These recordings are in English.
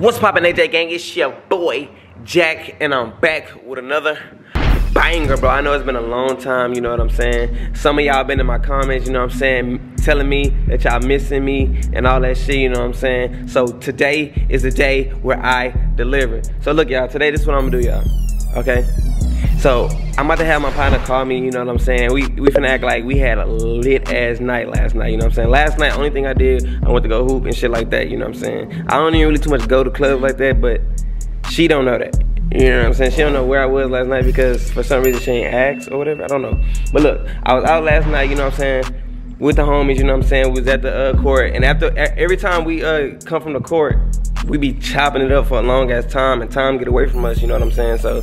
What's poppin', AJ Gang? It's your boy Jack, and I'm back with another banger, bro. I know it's been a long time, you know what I'm saying? Some of y'all been in my comments, you know what I'm saying, telling me that y'all missing me and all that shit, you know what I'm saying? So today is the day where I deliver. So look, y'all, today this is what I'm gonna do, y'all, okay? So I'm about to have my partner call me, you know what I'm saying? We finna act like we had a lit-ass night last night, you know what I'm saying? Last night, only thing I did, I went to go hoop and shit like that, you know what I'm saying? I don't even really too much go to clubs like that, but she don't know that. You know what I'm saying? She don't know where I was last night because for some reason she ain't asked or whatever. I don't know. But look, I was out last night, you know what I'm saying, with the homies, you know what I'm saying? We was at the court. And after every time we come from the court, we be chopping it up for a long-ass time, and time get away from us, you know what I'm saying? So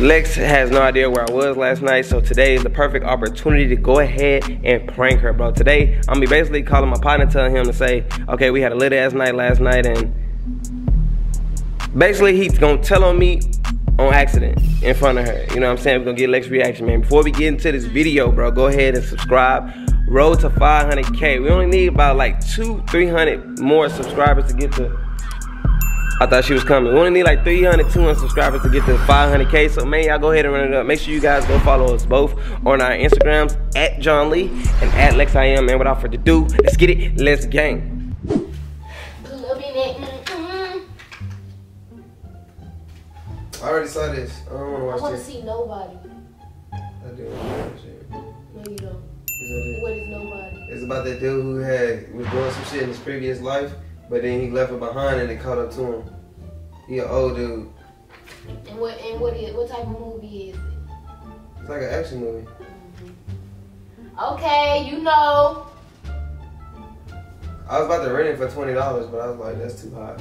Lex has no idea where I was last night, so today is the perfect opportunity to go ahead and prank her, bro. Today, I'm gonna be basically calling my partner, telling him to say, okay, we had a lit-ass night last night, and basically, he's gonna tell on me on accident in front of her. You know what I'm saying? We're gonna get Lex reaction, man. Before we get into this video, bro, go ahead and subscribe. Road to 500K. We only need about like 200-300 more subscribers to get to. I thought she was coming. We only need like 300-200 subscribers to get to 500K. So man, y'all go ahead and run it up. Make sure you guys go follow us both on our Instagrams at John Lee and at Lex I Am. And without further ado, let's get it. Let's gang. I already saw this. I don't want to watch this. I want to see Nobody. I do want to watch it. No, you don't. Is that what is Nobody? It's about that dude who was doing some shit in his previous life, but then he left it behind and it caught up to him. He an old dude. And what type of movie is it? It's like an action movie. Mm-hmm. Okay, you know. I was about to rent it for $20, but I was like, that's too high.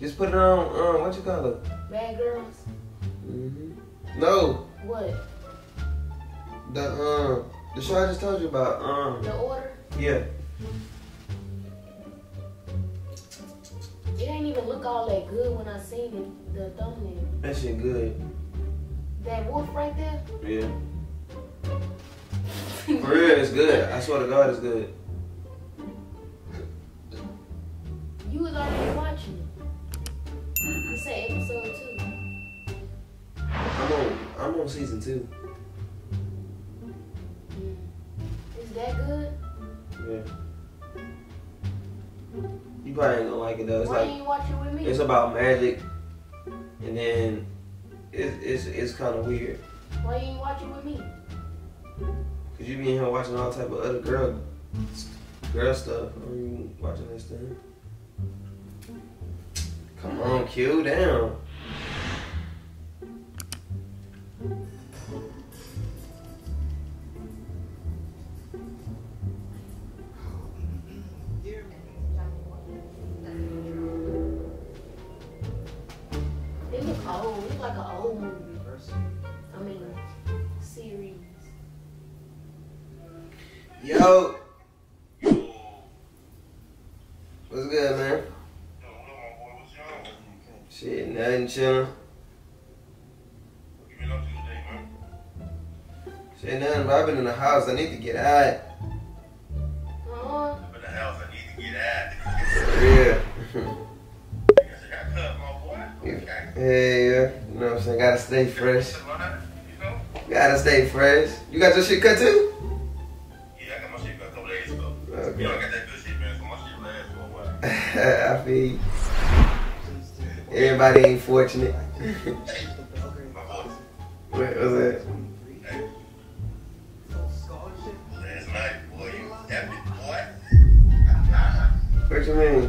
Just put it on, what you call it? Bad Girls? Mm-hmm. No. What? The show I just told you about, The Order? Yeah. It didn't even look all that good when I seen it, the thumbnail. That shit good. That wolf right there? Yeah. For real, it's good. I swear to God, it's good. You was already watching it. It's at episode 2. I'm on season 2. Is that good? Yeah. You probably ain't gonna like it though. It's why like, you watch it with me? It's about magic, and then it's kind of weird. Why you ain't watch it with me? Cause you be in here watching all type of other girl stuff. Or you watching this thing? Come on, Q, down. It looks old. It looks like an old movie. I mean, series. Yo. What's good, man? Shit, nothing chillin'. What you been up to today, man? Shit, nothing, but I've been in the house. I need to get out. I've been in the house. I need to get out. For real. I guess I got cut, my boy. Yeah, yeah. You know what I'm saying? Gotta stay fresh. Gotta stay fresh. You got your shit cut too? Yeah, I got my shit cut a couple days ago. Okay. You know, I got that good shit, man, so my shit lasts for a while. I feel you. Everybody ain't fortunate. What was that? Last night, boy, you was happy, boy. What you mean?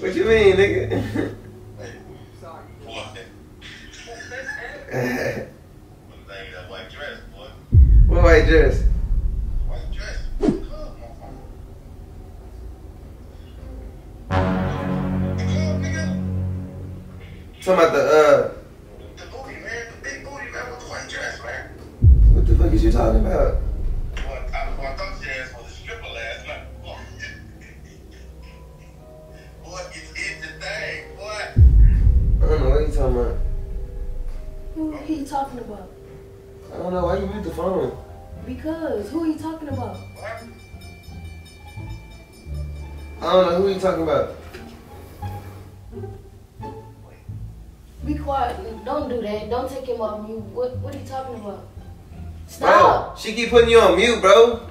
What you mean, nigga? That white dress, boy. What white dress? Talking about the booty, man, the big booty, man, with the white dress, man. What the fuck is you talking about? Well, I thought your ass was a stripper last night. Boy, boy, it's the thing, boy. I don't know what you talking about. Who are you talking about? I don't know. Why you mute the phone? Because who are you talking about? What? I don't know. Who are you talking about? Be quiet. Don't do that. Don't take him off mute. What are you talking about? Stop. Bro, she keep putting you on mute, bro.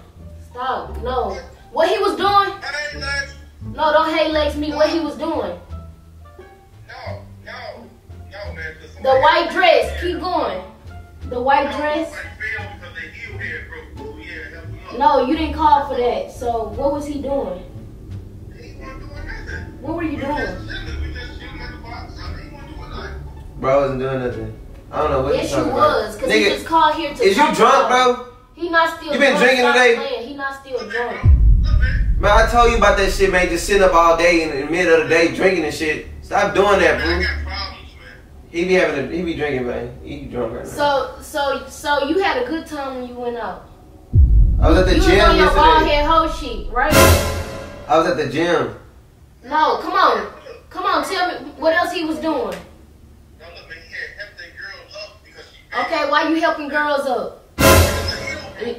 Stop. No. What he was doing? Hey, Lex. No, don't hate Lex me. What he was doing? No. No. No, man. The white dress. Keep going. The white dress. No, you didn't call for that. So what was he doing? He wasn't doing nothing. What were you doing? Bro, I wasn't doing nothing. I don't know what you're talking about. Yes, you was, because he just called here to. Is you drunk, bro? He not still drunk. You been drinking today? He not still drunk. Man, I told you about that shit, man. Just sitting up all day in the middle of the day drinking and shit. Stop doing that, bro. I got problems, man. He be drinking, man. He drunk right now. So you had a good time when you went out. I was at the gym yesterday. You was on your bald head whole shit, right? I was at the gym. No, come on. Come on, tell me what else he was doing. Okay, why you helping girls up?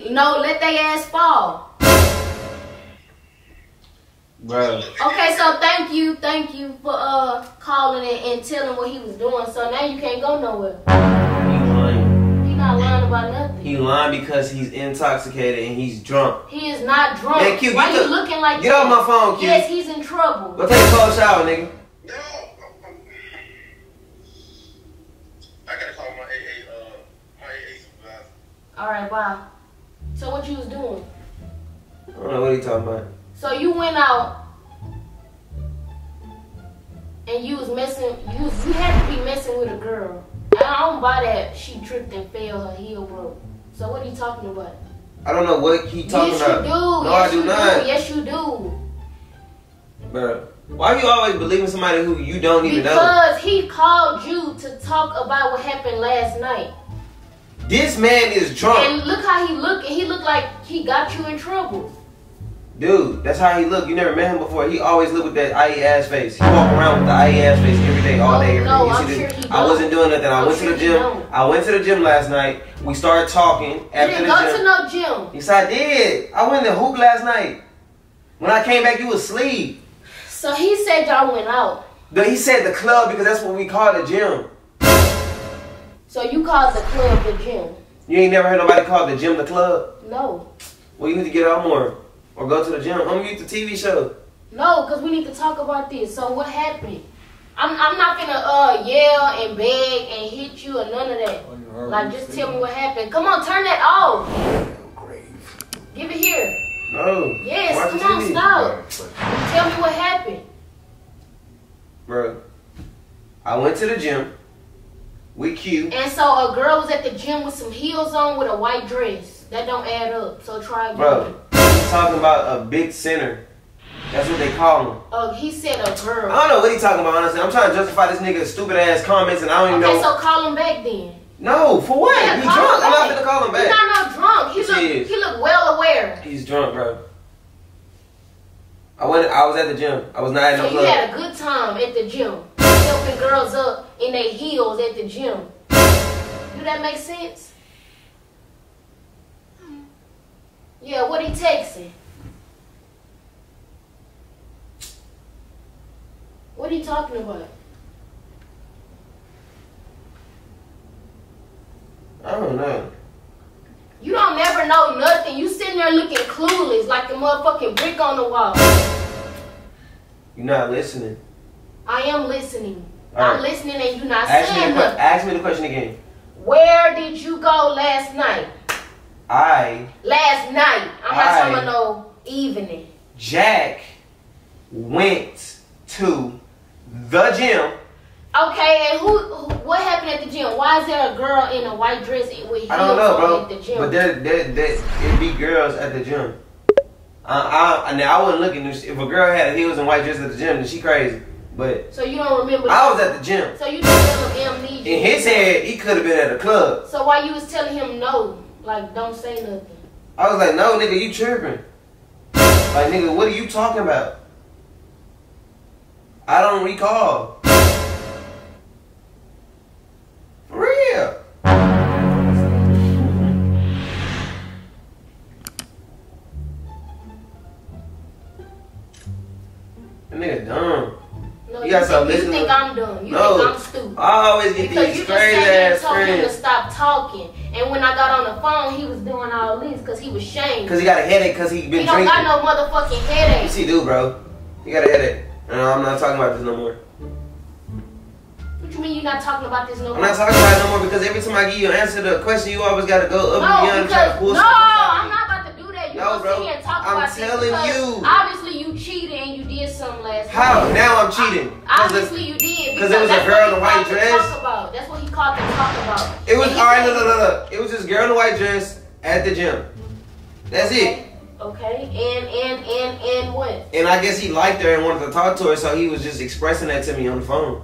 No, let they ass fall. Bro. Okay, so thank you for calling it and telling what he was doing. So now you can't go nowhere. He lying. He not lying about nothing. He lying because he's intoxicated and he's drunk. He is not drunk. Man, Q, why you looking like that? Get off my phone, Q. Yes, he's in trouble. Go take a cold shower, nigga. Alright, bye. So what you was doing? I don't know what he talking about. So you went out and you was messing, you had to be messing with a girl. And I don't buy that she tripped and fell, her heel broke. So what are you talking about? I don't know what he talking about. Yes, you do. No, yes, I do not. Yes, you do. Bro, why are you always believing somebody who you don't even know? Because he called you to talk about what happened last night. This man is drunk. And look how he look. He look like he got you in trouble. Dude, that's how he look. You never met him before. He always look with that IE ass face. He walk around with the IE ass face every day, all day, every day. You see this? I wasn't doing nothing. I went to the gym. I went to the gym last night. We started talking after the gym. You didn't go to no gym. Yes, I did. I went to hoop last night. When I came back, you was asleep. So he said y'all went out. No, he said the club because that's what we call the gym. So you called the club the gym. You ain't never heard nobody call the gym the club? No. Well, you need to get out more or go to the gym. Unmute the TV show. No, because we need to talk about this. So what happened? I'm not going to yell and beg and hit you or none of that. Oh, like, just tell me what happened. Come on, turn that off. Give it here. No. Yes, watch come on, TV. Stop. Right. Tell me what happened. Bro, I went to the gym. We cute. And so a girl was at the gym with some heels on with a white dress. That don't add up. So try again. Bro, he's talking about a big center. That's what they call him. Oh, he said a girl. I don't know what he's talking about, honestly. I'm trying to justify this nigga's stupid ass comments and I don't even know. Okay, so call him back then. No, for what? Yeah, he's drunk. I'm not going to call him back. He's not no drunk. He look well aware. He's drunk, bro. I was at the gym. I was not at no club. So you had a good time at the gym. Helping girls up in their heels at the gym. Do that make sense? Yeah, what he texting? What are you talking about? I don't know. You don't never know nothing. You sitting there looking clueless like the motherfucking brick on the wall. You're not listening. I am listening. Right. I'm listening and you're not saying nothing. Ask me the question again. Where did you go last night? Last night. I'm not talking about no evening. Jack went to the gym. Okay, and what happened at the gym? Why is there a girl in a white dress with heels at the gym? But there be girls at the gym. I wasn't looking. If a girl had heels and white dress at the gym, then she crazy. But so you don't remember? I was at the gym. So you just tell him amnesia. In his head, he could have been at a club. So why you was telling him no, like don't say nothing? I was like, no, nigga, you tripping. Like, nigga, what are you talking about? I don't recall. For real. That nigga dumb. No, you think I'm dumb. You think I'm stupid. I always get these crazy ass friends. Because you just told him to stop talking. And when I got on the phone, he was doing all this because he was shamed. Because he got a headache because he been drinking. He don't got no motherfucking headache. Yes, he do, bro. He got a headache. No, I'm not talking about this no more. What you mean you're not talking about this no more? I'm not talking about it no more because every time I give you an answer to a question, you always got to go up and down and try to pull something. I'm not about to do that. You don't sit here and talk about this. I'm telling you. Obviously, you cheated and you did something last night. How? Now I'm cheating. Obviously, you did. Because it was a girl in a white dress. That's what he called to talk about. It was, all right, no. It was this girl in a white dress at the gym. That's it. Okay, and what? And I guess he liked her and wanted to talk to her, so he was just expressing that to me on the phone.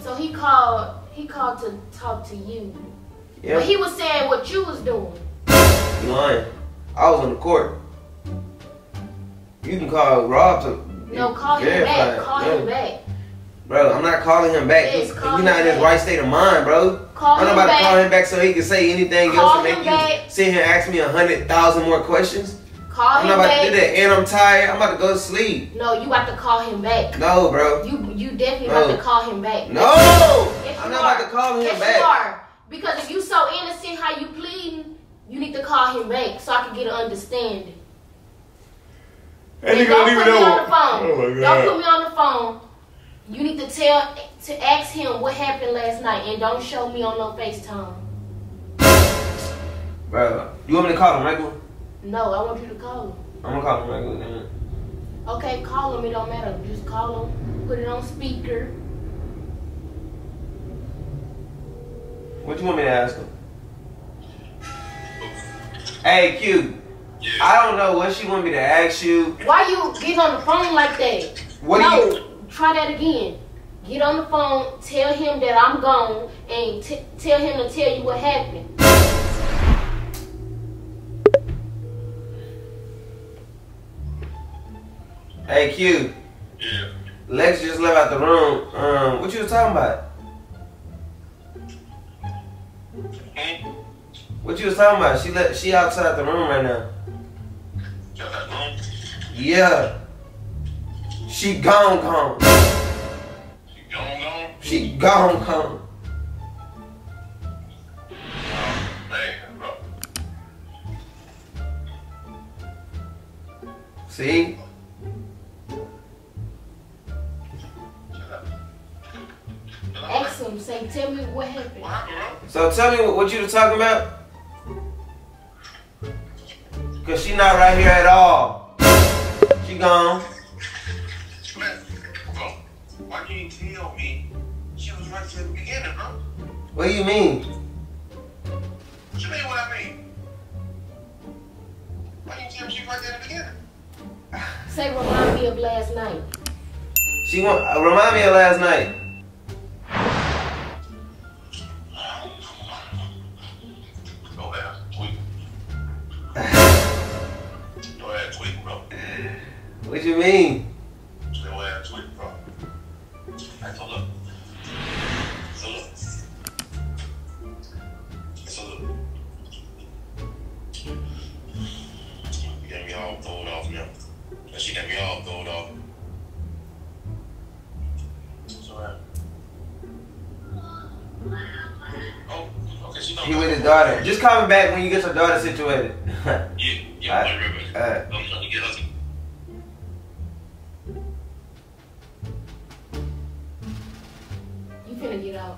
So he called to talk to you. Yeah. But he was saying what you was doing. You lying. I was on the court. You can call Rob to... No, call him back. Call him back. Bro, I'm not calling him back. He's not in his right state of mind, bro. I'm not about to call him back so he can say anything else and make you sit here and ask me 100,000 more questions. I'm not about to do that. And I'm tired. I'm about to go to sleep. No, you got to call him back. No, bro. You definitely got to call him back. No! I'm not about to call him back. Yes, you are. Because if you so innocent how you pleading, you need to call him back so I can get an understanding. And don't put me on the phone. Don't put me on the phone. You need to ask him what happened last night and don't show me on no FaceTime. Bro, you want me to call him regular? No, I want you to call him. I'm gonna call him regular then. Okay, call him, it don't matter. Just call him, put it on speaker. What you want me to ask him? Hey, Q. Yeah. I don't know what she want me to ask you. Why you get on the phone like that? Try that again. Get on the phone, tell him that I'm gone, and tell him to tell you what happened. Hey, Q. Yeah. Lex just left out the room. What you was talking about? Okay. What you was talking about? She outside the room right now. Yeah. She gone. She gone? She gone. See? Ask him, say, tell me what happened. So tell me what you were talking about? Cause she not right here at all. She gone. Why you didn't tell me? She was right from the beginning, bro. What do you mean? What you mean what I mean? Why didn't you tell me she was right there at the beginning? Say, remind me of last night. She want remind me of last night. Go ahead, tweet. Go ahead, tweet, bro. What you mean? He with his daughter. Just call me back when you get your daughter situated. Yeah, right. I'm trying to get her. You finna get out.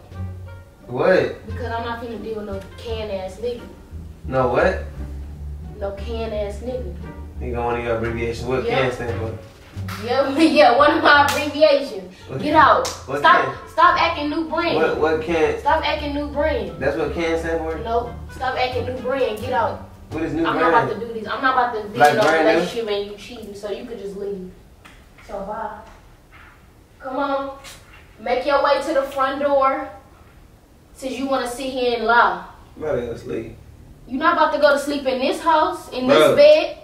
What? Because I'm not finna deal with no can-ass nigga. No what? No can-ass nigga. You got one of your abbreviations. What can stand for? Yeah, one of my abbreviations. Get out. Stop acting new brand. What can? Stop acting new brand. That's what can stand for? No. Stop acting new brand. Get out. What is new brand? I'm not about to do this. I'm not about to be in a relationship and you cheating, so you could just leave. So bye. Come on. Make your way to the front door. Since you want to sit here and lie. Nobody else leave. You're not about to go to sleep in this house, in this bed.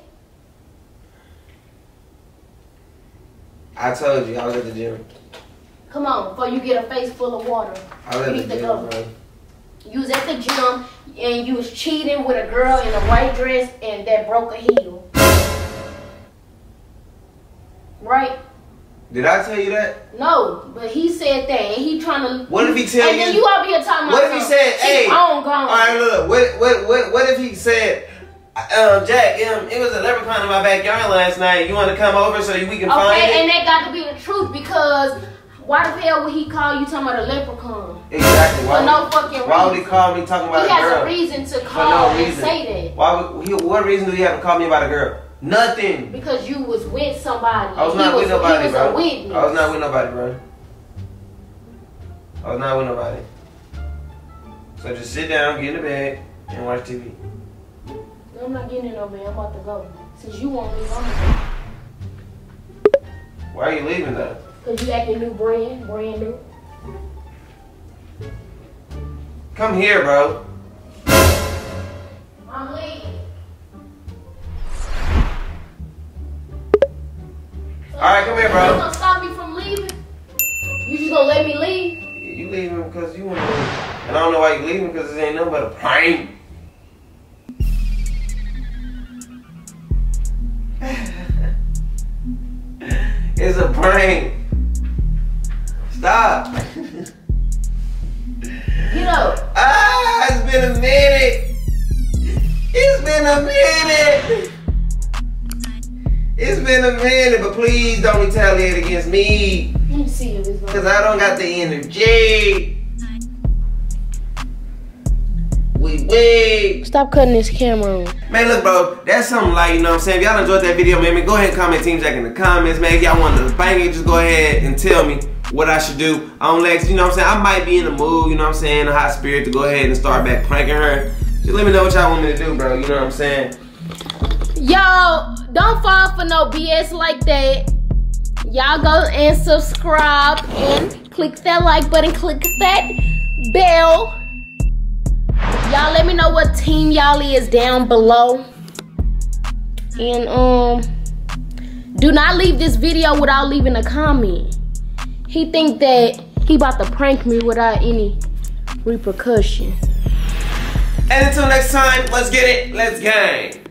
I told you, I was at the gym. Come on, before you get a face full of water. I was at the gym, bro. You was at the gym, and you was cheating with a girl in a white dress, and that broke a heel. Right. Did I tell you that? No, but he said that, and he trying to. What if he tell you? And then you over here talking about. What if he said, "Hey, I'm gone." All right, look. What if he said, "Jack, it was a leprechaun in my backyard last night. You want to come over so we can find it?" Okay, and that got to be the truth, because why the hell would he call you talking about a leprechaun? Exactly. For no fucking reason. Why would he call me talking about a girl? He has a reason to call and say that. Why would he? What reason do he have to call me about a girl? Nothing. Because you was with somebody. I was not with nobody, bro. I was not with nobody, bro. I was not with nobody. So just sit down, get in the bed, and watch TV. I'm not getting in no bed. I'm about to go. Since you won't leave, I'm gonna go. Why are you leaving though? Because you acting new, brand new. Come here, bro. I'm leaving. Alright, come here, bro. You gonna stop me from leaving? You just gonna let me leave? You leaving because you wanna leave. And I don't know why you leaving, because this ain't nothing but a prank. It's a prank. Stop. Get up. Ah, it's been a minute. It's been a minute. It's been a minute, but please don't retaliate against me. Let me see you, because I don't got the energy. We stop cutting this camera. Man, look, bro, that's something like, you know what I'm saying? If y'all enjoyed that video, man, go ahead and comment Team Jack in the comments, man. If y'all want to bang it, just go ahead and tell me what I should do. I'm Lex, you know what I'm saying? I might be in the mood, you know what I'm saying, a hot spirit to go ahead and start back pranking her. Just let me know what y'all want me to do, bro, you know what I'm saying? Yo, don't fall for no BS like that. Y'all go and subscribe and click that like button, click that bell. Y'all let me know what team y'all is down below. And do not leave this video without leaving a comment. He think that he about to prank me without any repercussion. And until next time, let's get it, let's gang.